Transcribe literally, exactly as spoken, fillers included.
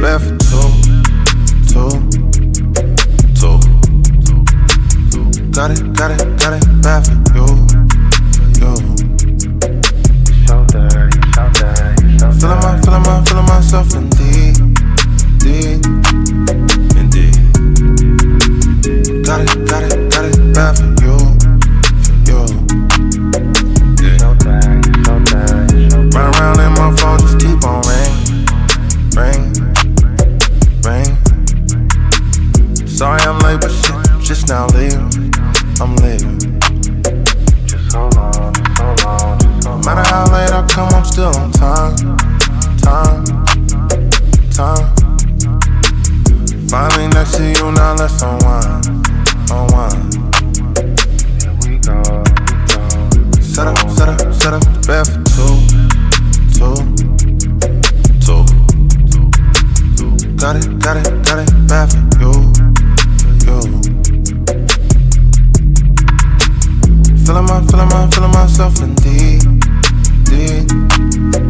bad for two, two, two. Got it, got it, got it bad for you, you. So dirty, so dirty, so dirty. Feeling my, feeling my, feeling myself indeed, indeed, indeed. Got it, got it, got it bad for you, you. Yeah. So dirty, so dirty, so dirty. Run around in my phone, just keep on ringing. Ring, ring. Sorry I'm late, but shit, just now leaving. I'm leaving. Just hold on, hold on, just hold on. Matter how late I come, I'm still on time, time, time. Finally next to you, now let's unwind, unwind. Here we go, we go. Set up, set up, set up the bed for two, two. Got it, got it, got it bad for you, you. Feeling my, feeling my, feeling myself indeed, indeed.